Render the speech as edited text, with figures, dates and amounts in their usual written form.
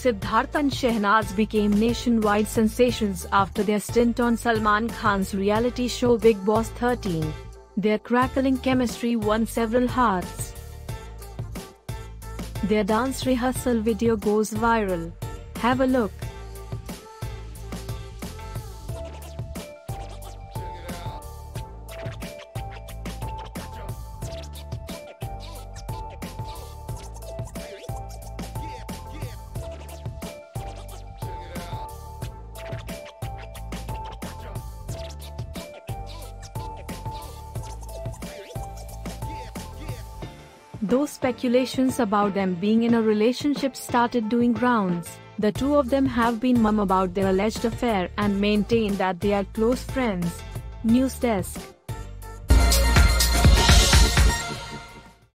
Siddharth and Shehnaaz became nationwide sensations after their stint on Salman Khan's reality show Bigg Boss 13. Their crackling chemistry won several hearts. Their dance rehearsal video goes viral. Have a look. Though speculations about them being in a relationship started doing rounds, the two of them have been mum about their alleged affair and maintain that they are close friends. News Desk.